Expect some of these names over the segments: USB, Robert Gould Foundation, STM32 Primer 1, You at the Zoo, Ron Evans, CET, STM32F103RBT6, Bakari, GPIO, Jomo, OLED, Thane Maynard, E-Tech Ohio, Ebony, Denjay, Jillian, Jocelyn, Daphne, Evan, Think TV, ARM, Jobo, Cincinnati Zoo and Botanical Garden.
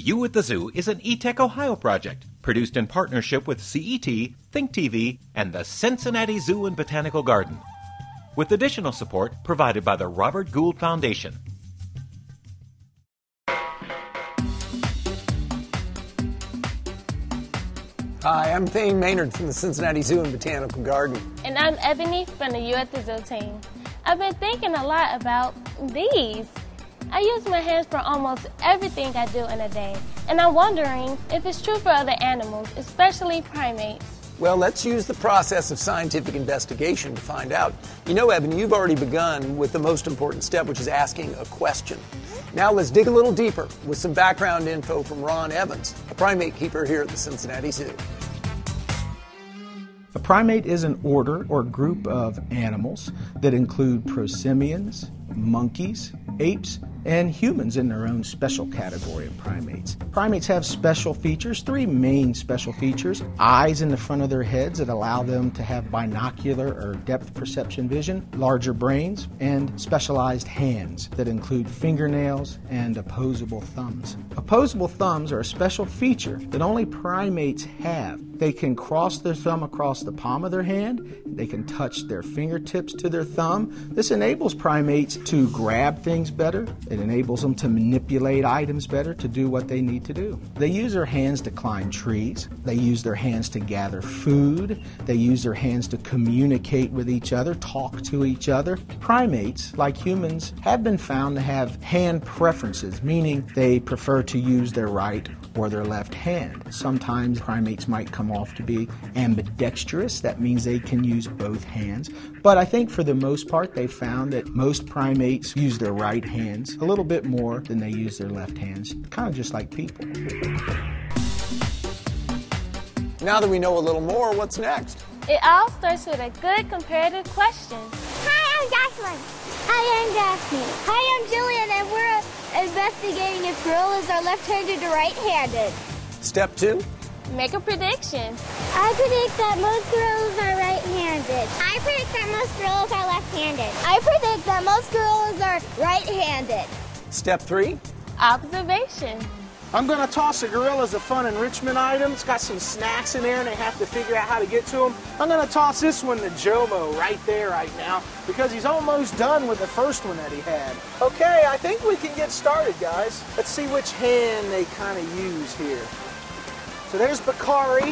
You at the Zoo is an E-Tech Ohio project, produced in partnership with CET, Think TV, and the Cincinnati Zoo and Botanical Garden, with additional support provided by the Robert Gould Foundation. Hi, I'm Thane Maynard from the Cincinnati Zoo and Botanical Garden. And I'm Ebony from the You at the Zoo team. I've been thinking a lot about these. I use my hands for almost everything I do in a day, and I'm wondering if it's true for other animals, especially primates. Well, let's use the process of scientific investigation to find out. You know, Evan, you've already begun with the most important step, which is asking a question. Now let's dig a little deeper with some background info from Ron Evans, a primate keeper here at the Cincinnati Zoo. A primate is an order or group of animals that include prosimians, monkeys, apes, and humans in their own special category of primates. Primates have special features, three main special features: eyes in the front of their heads that allow them to have binocular or depth perception vision, larger brains, and specialized hands that include fingernails and opposable thumbs. Opposable thumbs are a special feature that only primates have. They can cross their thumb across the palm of their hand. They can touch their fingertips to their thumb. This enables primates to grab things better. It enables them to manipulate items better, to do what they need to do. They use their hands to climb trees. They use their hands to gather food. They use their hands to communicate with each other, talk to each other. Primates, like humans, have been found to have hand preferences, meaning they prefer to use their right or their left hand. Sometimes primates might come off to be ambidextrous. That means they can use both hands. But I think for the most part, they found that most primates use their right hands a little bit more than they use their left hands, kind of just like people. Now that we know a little more, what's next? It all starts with a good comparative question. Hi, I'm Jocelyn. Hi, I'm Daphne. Hi, I'm Jillian, and we're investigating if gorillas are left-handed or right-handed. Step two. Make a prediction. I predict that most gorillas are right-handed. I predict that most gorillas are left-handed. I predict that most gorillas are right-handed. Step three. Observation. I'm going to toss the gorillas a fun enrichment item. It's got some snacks in there, and they have to figure out how to get to them. I'm going to toss this one to Jobo right there right now because he's almost done with the first one that he had. Okay, I think we can get started, guys. Let's see which hand they kind of use here. So there's Bakari.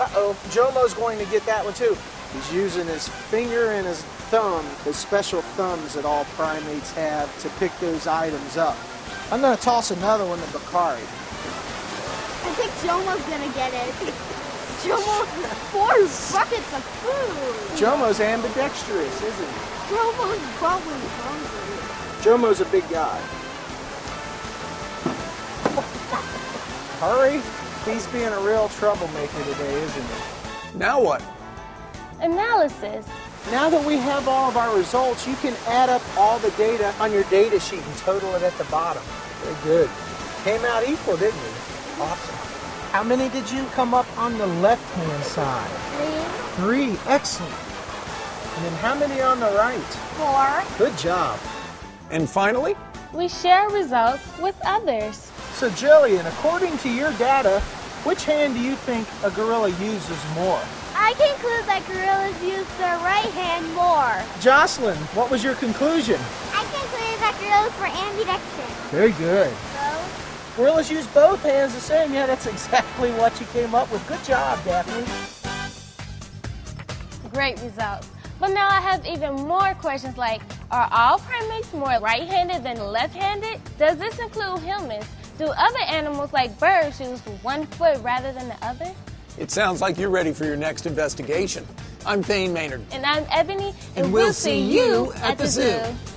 Uh-oh, Jobo's going to get that one, too. He's using his finger and his thumb, those special thumbs that all primates have to pick those items up. I'm going to toss another one to Bakari. I think Jomo's going to get it. Jomo, 4 buckets of food. Jomo's ambidextrous, isn't he? Jomo's probably hungry. Jomo's a big guy. Hurry. He's being a real troublemaker today, isn't he? Now what? Analysis. Now that we have all of our results, you can add up all the data on your data sheet and total it at the bottom. Very good. Came out equal, didn't you? Awesome. How many did you come up on the left-hand side? 3. 3. Excellent. And then how many on the right? 4. Good job. And finally? We share results with others. So, Jillian, according to your data, which hand do you think a gorilla uses more? I conclude that gorillas use their right hand more. Jocelyn, what was your conclusion? I concluded that gorillas were ambidextrous. Very good. So? Gorillas use both hands the same. Yeah, that's exactly what you came up with. Good job, Daphne. Great results. But now I have even more questions like, are all primates more right-handed than left-handed? Does this include humans? Do other animals like birds use one foot rather than the other? It sounds like you're ready for your next investigation. I'm Thane Maynard. And I'm Ebony. And we'll see you at the zoo.